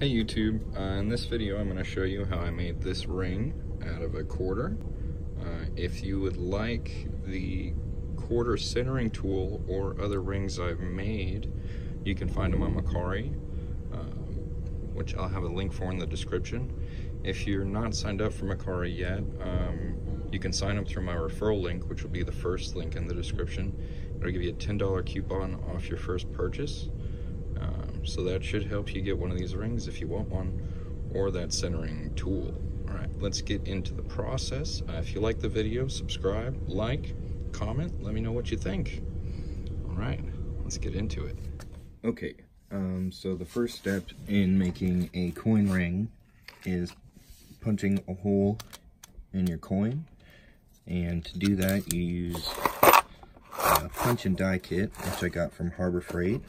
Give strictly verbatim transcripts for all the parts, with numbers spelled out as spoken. Hey YouTube, uh, in this video I'm going to show you how I made this ring out of a quarter. Uh, if you would like the quarter centering tool or other rings I've made, you can find them on Makari, uh, which I'll have a link for in the description. If you're not signed up for Makari yet, um, you can sign up through my referral link, which will be the first link in the description. It'll give you a ten dollar coupon off your first purchase. Um, so that should help you get one of these rings if you want one, or that centering tool. All right, let's get into the process. Uh, if you like the video, subscribe, like, comment, let me know what you think. All right, let's get into it. Okay, um, so the first step in making a coin ring is punching a hole in your coin. And to do that, you use a punch and die kit, which I got from Harbor Freight.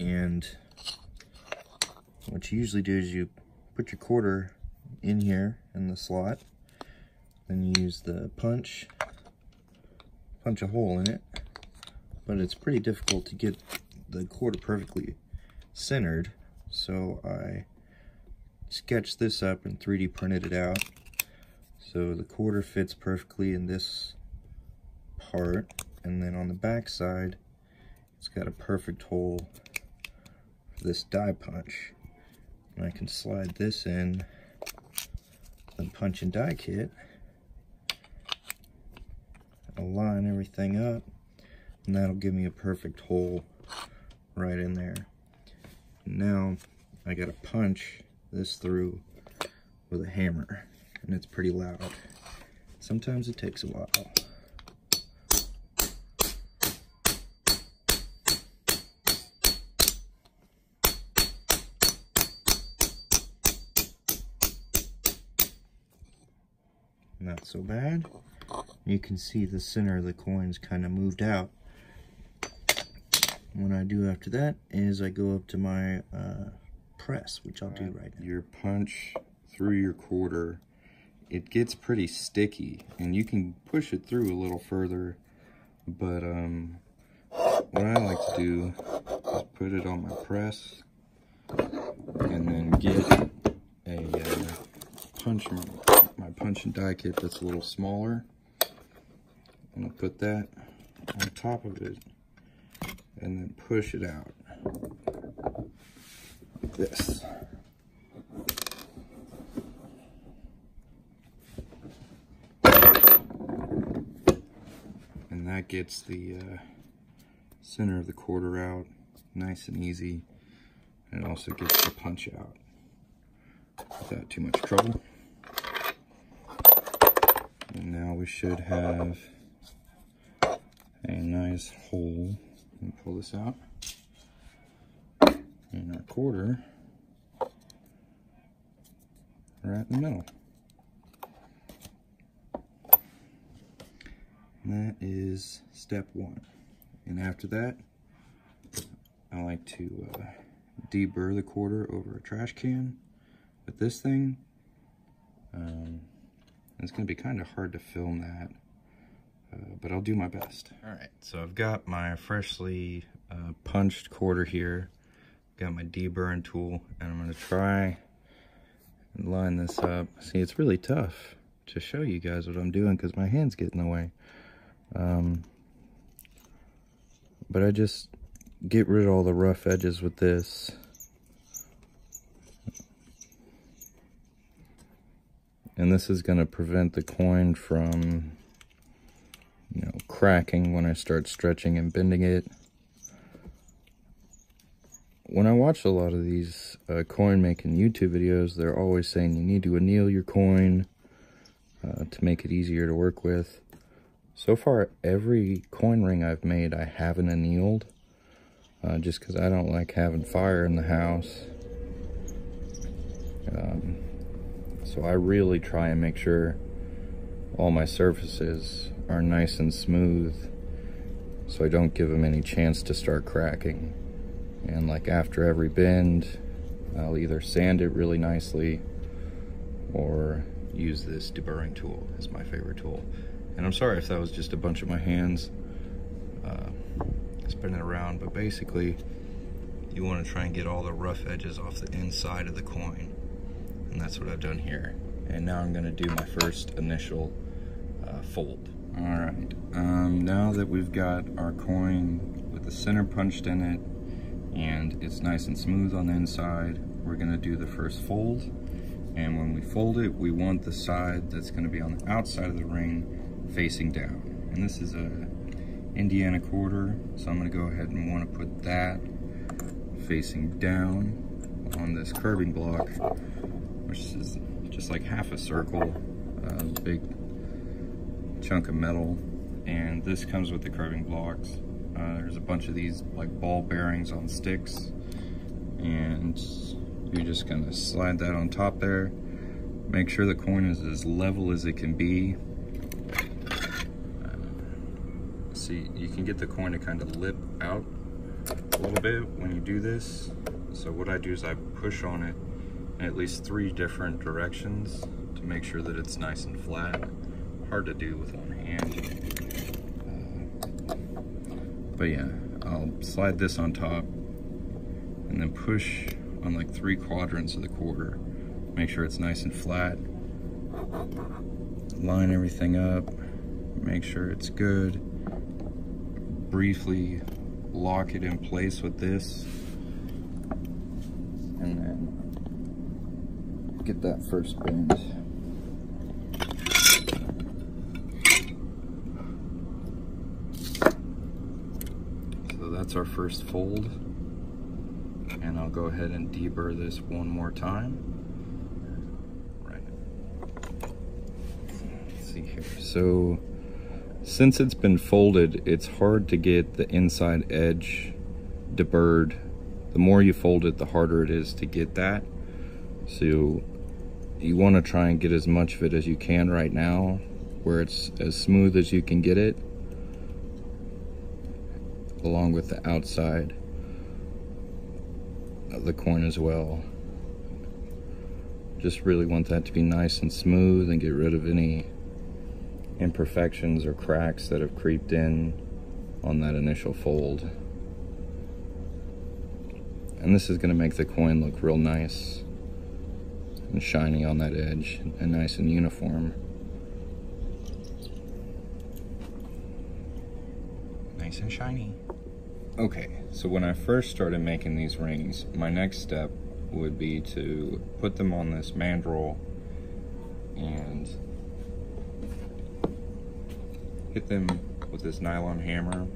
And what you usually do is you put your quarter in here in the slot, then you use the punch, punch a hole in it, but it's pretty difficult to get the quarter perfectly centered, so I sketched this up and three D printed it out. So the quarter fits perfectly in this part, and then on the back side, it's got a perfect hole this die punch, and I can slide this in the punch and die kit, align everything up, and that'll give me a perfect hole right in there. Now I gotta punch this through with a hammer, and it's pretty loud. Sometimes it takes a while. Not so bad. You can see the center of the coin's kind of moved out. What I do after that is I go up to my uh, press, which I'll do right now. Your punch through your quarter, it gets pretty sticky, and you can push it through a little further, but um, what I like to do is put it on my press and then get a uh, punch mark. My punch and die kit that's a little smaller. I'm gonna put that on top of it and then push it out like this. And that gets the uh, center of the quarter out nice and easy, and it also gets the punch out without too much trouble. And now we should have a nice hole. Let me pull this out. And our quarter right in the middle. And that is step one. And after that, I like to uh, deburr the quarter over a trash can with this thing. Um, It's going to be kind of hard to film that, uh, but I'll do my best. All right, so I've got my freshly uh, punched quarter here. Got my deburring tool, and I'm going to try and line this up. See, it's really tough to show you guys what I'm doing because my hands get in the way. Um, but I just get rid of all the rough edges with this. And this is going to prevent the coin from, you know, cracking when I start stretching and bending it. When I watch a lot of these uh, coin making YouTube videos, they're always saying you need to anneal your coin uh, to make it easier to work with. So far, every coin ring I've made, I haven't annealed, uh, just because I don't like having fire in the house. Um, So I really try and make sure all my surfaces are nice and smooth, so I don't give them any chance to start cracking. And like after every bend, I'll either sand it really nicely or use this deburring tool as my favorite tool. And I'm sorry if that was just a bunch of my hands. Uh, spin it around, but basically you want to try and get all the rough edges off the inside of the coin, and that's what I've done here. And now I'm going to do my first initial uh, fold. All right, um, now that we've got our coin with the center punched in it and it's nice and smooth on the inside, we're going to do the first fold. And when we fold it, we want the side that's going to be on the outside of the ring facing down. And this is a Indiana quarter, so I'm going to go ahead and want to put that facing down on this curving block, which is just like half a circle, a big chunk of metal. And this comes with the curving blocks. Uh, there's a bunch of these like ball bearings on sticks, and you're just gonna slide that on top there. Make sure the coin is as level as it can be. Uh, see, you can get the coin to kind of lip out a little bit when you do this. So what I do is I push on it in at least three different directions to make sure that it's nice and flat. Hard to do with one hand. Uh, but yeah, I'll slide this on top and then push on like three quadrants of the quarter. Make sure it's nice and flat. Line everything up. Make sure it's good. Briefly lock it in place with this. And then get that first bend. So that's our first fold. And I'll go ahead and deburr this one more time. Right. Let's see here. So since it's been folded, it's hard to get the inside edge deburred. The more you fold it, the harder it is to get that. So you want to try and get as much of it as you can right now, where it's as smooth as you can get it, along with the outside of the coin as well. Just really want that to be nice and smooth and get rid of any imperfections or cracks that have creeped in on that initial fold. And this is going to make the coin look real nice and shiny on that edge and nice and uniform. Nice and shiny. Okay, so when I first started making these rings, my next step would be to put them on this mandrel and hit them with this nylon hammer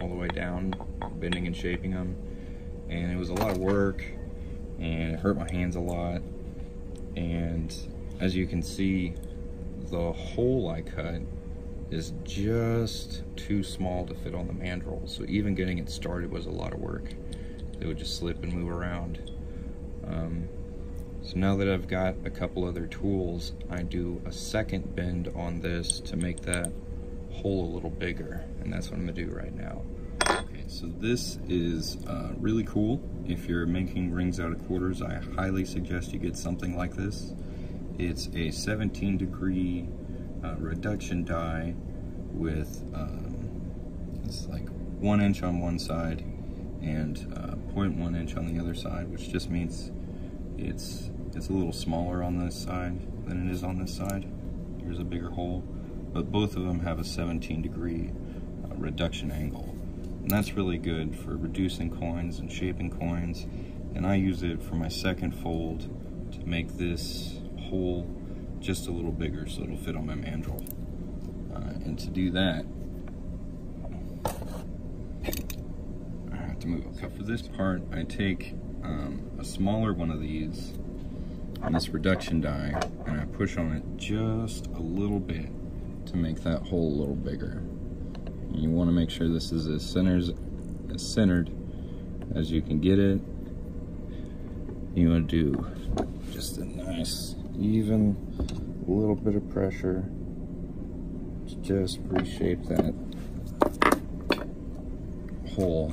all the way down, bending and shaping them. And it was a lot of work, and it hurt my hands a lot. And as you can see, the hole I cut is just too small to fit on the mandrel, so even getting it started was a lot of work. It would just slip and move around. Um, so now that I've got a couple other tools, I do a second bend on this to make that hole a little bigger, and that's what I'm gonna do right now. Okay, so this is uh, really cool. If you're making rings out of quarters, I highly suggest you get something like this. It's a seventeen degree Uh, reduction die with um, it's like one inch on one side and uh, zero point one inch on the other side, which just means it's it's a little smaller on this side than it is on this side. Here's a bigger hole, but both of them have a seventeen degree uh, reduction angle, and that's really good for reducing coins and shaping coins. And I use it for my second fold to make this hole just a little bigger so it'll fit on my mandrel. Uh, and to do that, I have to move it. So for this part, I take um, a smaller one of these on this reduction die, and I push on it just a little bit to make that hole a little bigger. And you want to make sure this is as centers, as centered as you can get it. You want to do just a nice even a little bit of pressure to just reshape that hole.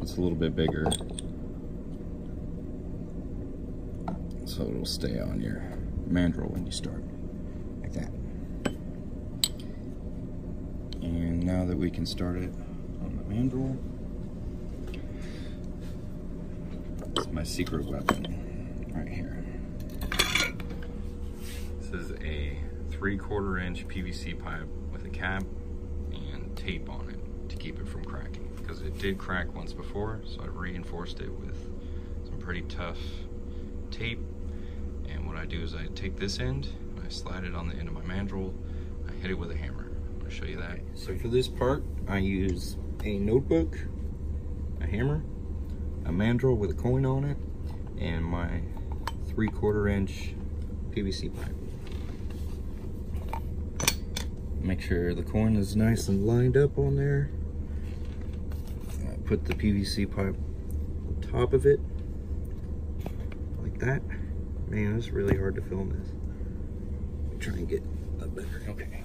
It's a little bit bigger, so it'll stay on your mandrel when you start, like that. And now that we can start it on the handle. It's my secret weapon right here. This is a three quarter inch P V C pipe with a cap and tape on it to keep it from cracking, because it did crack once before, so I reinforced it with some pretty tough tape. And what I do is I take this end and I slide it on the end of my mandrel. I hit it with a hammer. I'm going to show you that. So for this part, I use a notebook, a hammer, a mandrel with a coin on it, and my three quarter inch P V C pipe. Make sure the coin is nice and lined up on there. I put the P V C pipe on top of it like that. Man, it's really hard to film this. Try and get up better. Okay.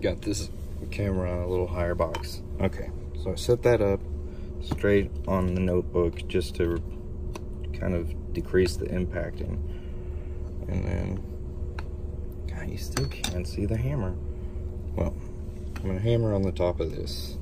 Got this camera on a little higher box. Okay, so I set that up straight on the notebook just to kind of decrease the impacting. And then, God, you still can't see the hammer. Well, I'm gonna hammer on the top of this.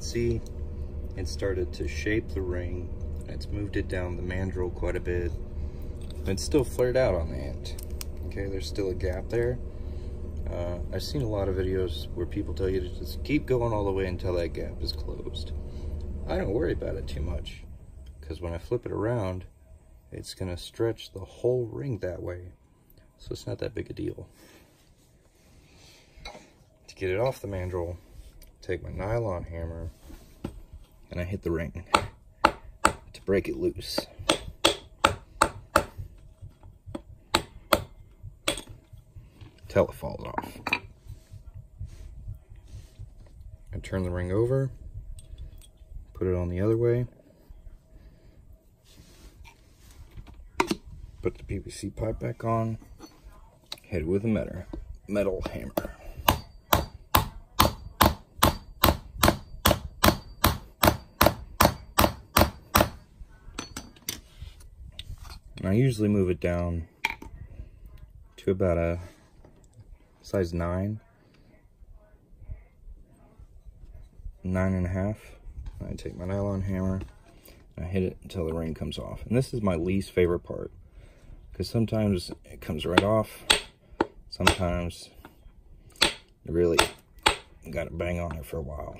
See, it started to shape the ring. It's moved it down the mandrel quite a bit. It's still flared out on the end. Okay, there's still a gap there. Uh, I've seen a lot of videos where people tell you to just keep going all the way until that gap is closed. I don't worry about it too much, because when I flip it around, it's gonna stretch the whole ring that way. So it's not that big a deal. To get it off the mandrel, take my nylon hammer and I hit the ring to break it loose. Till it falls off. I turn the ring over, put it on the other way, put the P V C pipe back on, hit it with a metal, metal hammer. I usually move it down to about a size nine, nine and a half. I take my nylon hammer and I hit it until the ring comes off. And this is my least favorite part, because sometimes it comes right off. Sometimes you really got to bang on it for a while.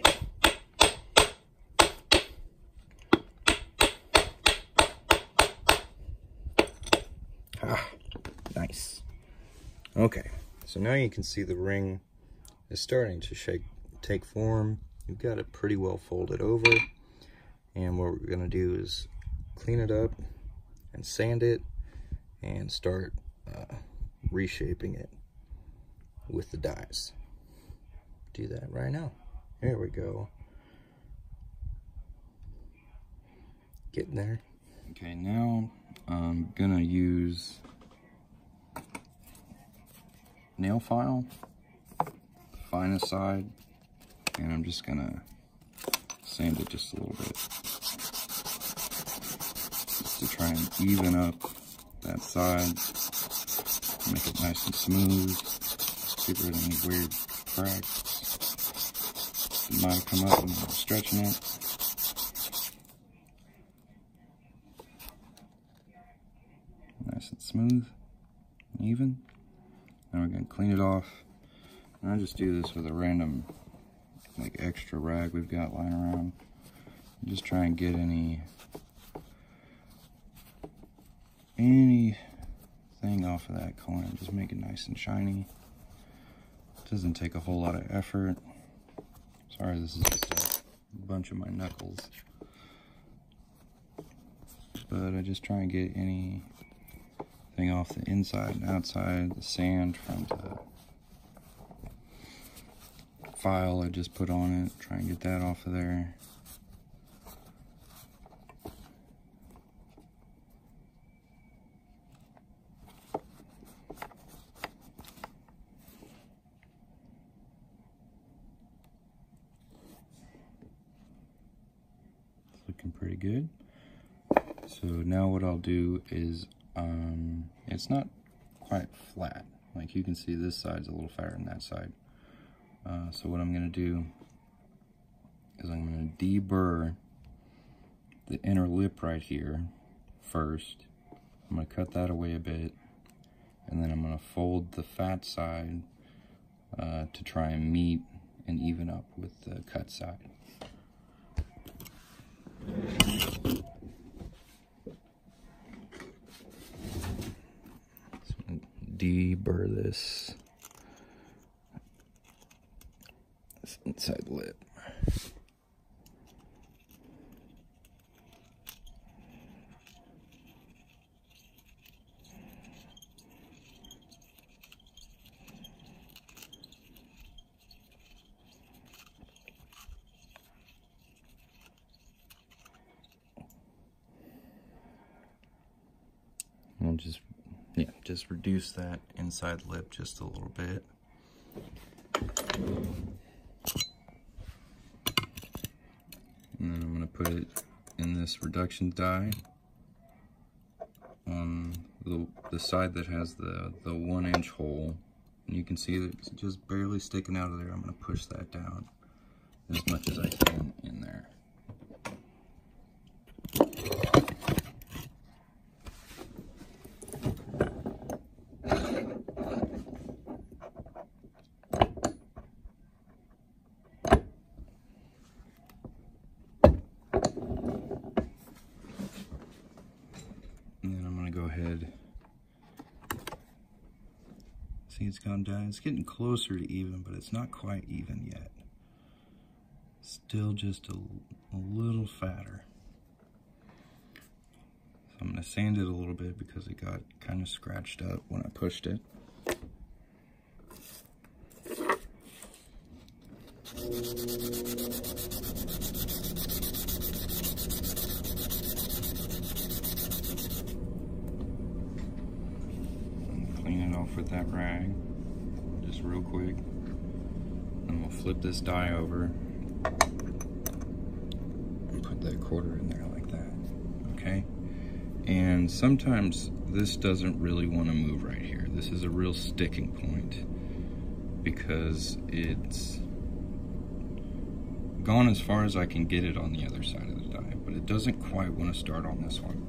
Ah, nice. Okay, so now you can see the ring is starting to shake, take form. You've got it pretty well folded over. And what we're gonna do is clean it up and sand it and start uh, reshaping it with the dies. Do that right now. There we go. Getting there. Okay, now I'm gonna use nail file, finest side, and I'm just gonna sand it just a little bit, just to try and even up that side, make it nice and smooth, get rid of any weird cracks that might have come up when I'm stretching it. Nice and smooth and even. Now we're gonna clean it off. And I just do this with a random like extra rag we've got lying around. And just try and get any anything off of that coin. Just make it nice and shiny. It doesn't take a whole lot of effort. Sorry, this is just a bunch of my knuckles. But I just try and get any off the inside and outside, the sand from the file I just put on it, try and get that off of there. It's looking pretty good. So now what I'll do is, um, it's not quite flat. Like you can see this side's a little fatter than that side. Uh, so what I'm going to do is I'm going to deburr the inner lip right here first. I'm going to cut that away a bit, and then I'm going to fold the fat side uh, to try and meet and even up with the cut side. So I'm going to deburr this inside lip. We'll just, yeah, just reduce that inside lip just a little bit. And then I'm going to put it in this reduction die on the, the side that has the, the one inch hole. And you can see that it's just barely sticking out of there. I'm going to push that down as much as I can in there. See, it's gone down. It's getting closer to even, but it's not quite even yet. Still just a, a little fatter. So I'm going to sand it a little bit because it got kind of scratched up when I pushed it. With that rag just real quick, and we'll flip this die over and put that quarter in there like that. Okay, and sometimes this doesn't really want to move right here. This is a real sticking point because it's gone as far as I can get it on the other side of the die, but it doesn't quite want to start on this one.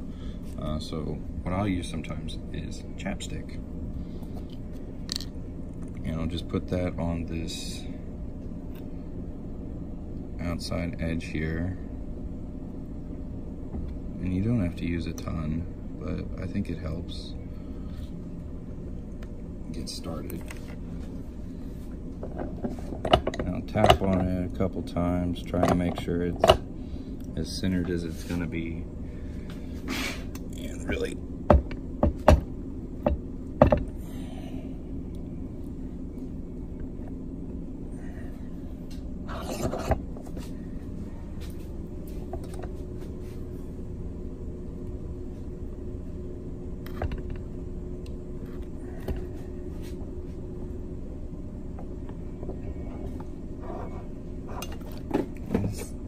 Uh, so what I'll use sometimes is chapstick. And I'll just put that on this outside edge here. And you don't have to use a ton, but I think it helps get started. And I'll tap on it a couple times, try to make sure it's as centered as it's going to be. And really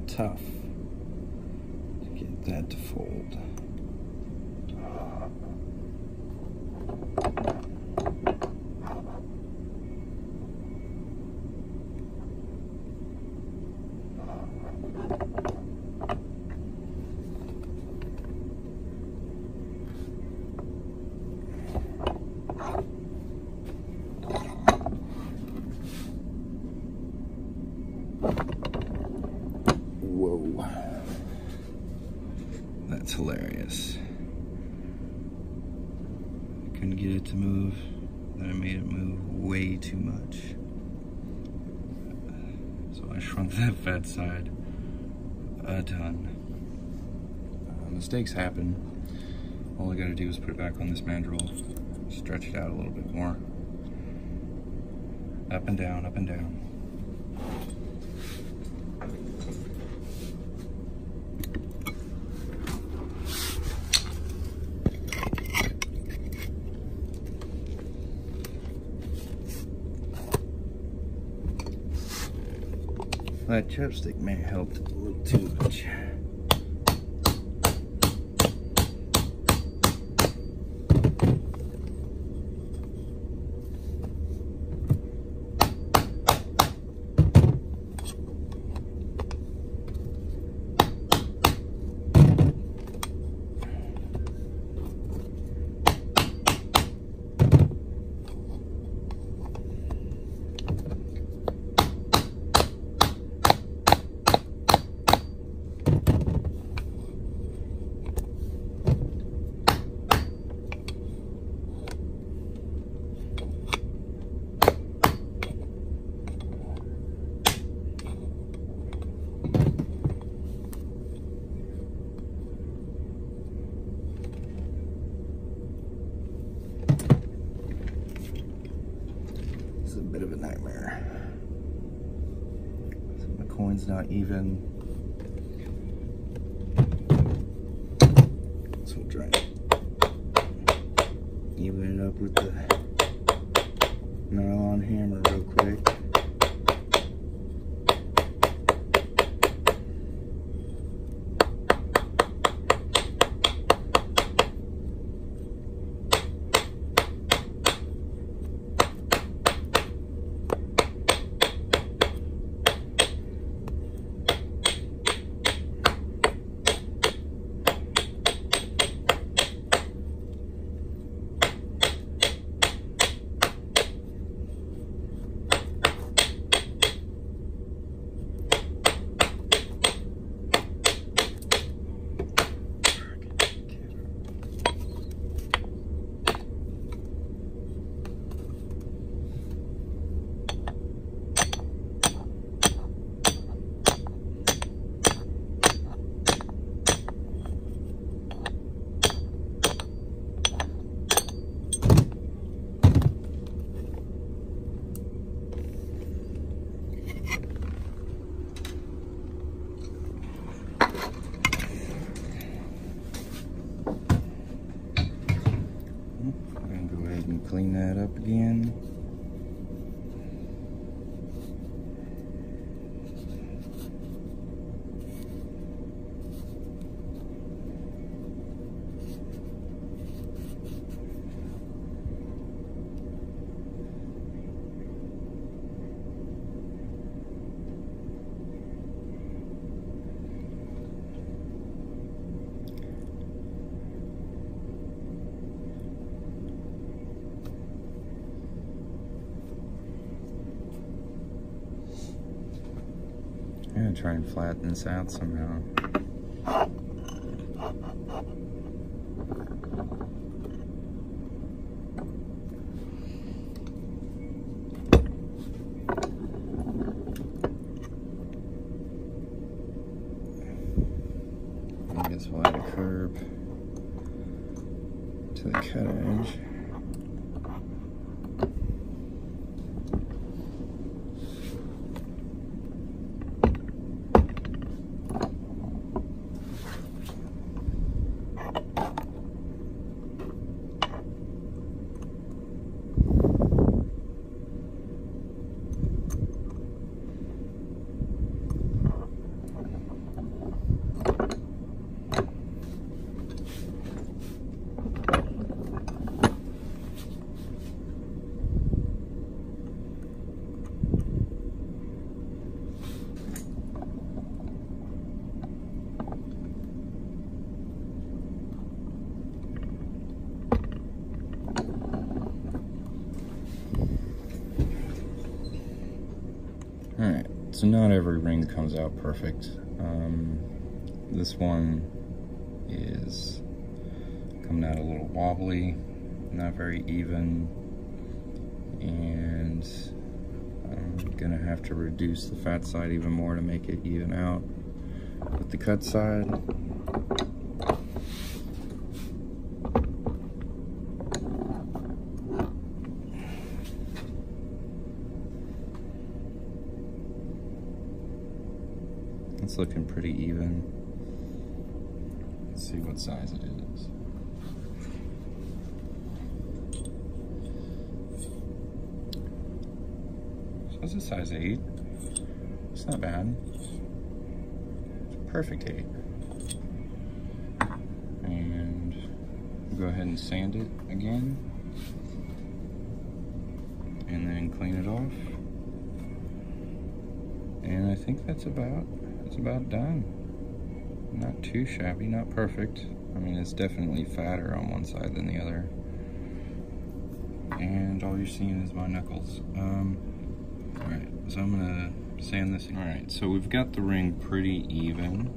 tough to get that to fold. That's hilarious. I couldn't get it to move, then I made it move way too much. So I shrunk that fat side a ton. Uh, mistakes happen. All I gotta do is put it back on this mandrel, stretch it out a little bit more. Up and down, up and down. My chopstick may have helped a little too much. Not even. So we'll try and even it up with the nylon hammer real quick. Clean that up again. Try and flatten this out somehow. I guess we'll add a curb to the cutting edge. So not every ring comes out perfect. Um, this one is coming out a little wobbly, not very even, and I'm gonna have to reduce the fat side even more to make it even out with the cut side. It's looking pretty even. Let's see what size it is. So it's a size eight. It's not bad. Perfect tape. And we'll go ahead and sand it again. And then clean it off. And I think that's about that's about done. Not too shabby, not perfect. I mean, it's definitely fatter on one side than the other. And all you're seeing is my knuckles. Um, Alright, so I'm gonna sand this. Alright, so we've got the ring pretty even.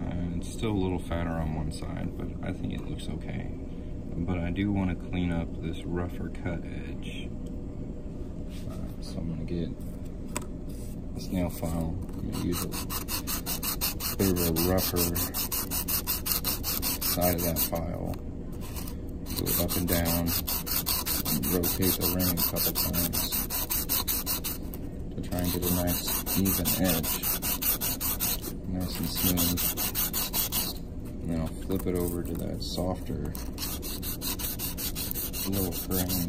Uh, it's still a little fatter on one side, but I think it looks okay. But I do want to clean up this rougher cut edge. Uh, so I'm gonna get this nail file. I'm gonna use a bit of a rougher side of that file. Go up and down, and rotate the ring a couple times. Try and get a nice even edge, nice and smooth. And then I'll flip it over to that softer little frame.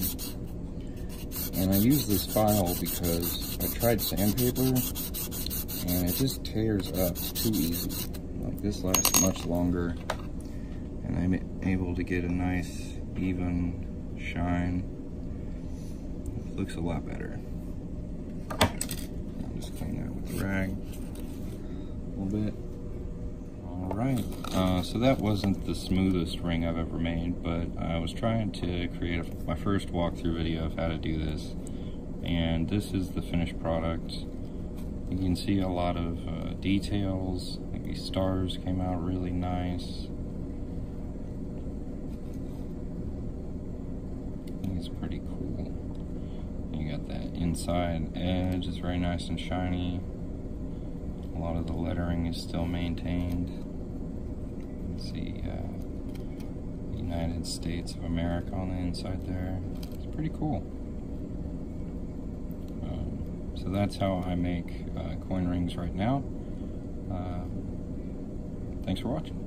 And I use this file because I tried sandpaper and it just tears up too easy. Like, this lasts much longer, and I'm able to get a nice even shine. It looks a lot better. Clean that with the rag a little bit. All right, uh, so that wasn't the smoothest ring I've ever made, but I was trying to create a, my first walkthrough video of how to do this, and this is the finished product. You can see a lot of uh, details. I think these stars came out really nice. I think it's pretty cool. You got that inside edge, it's very nice and shiny. A lot of the lettering is still maintained. You can see uh, United States of America on the inside there. It's pretty cool. Um, so that's how I make uh, coin rings right now. Uh, thanks for watching.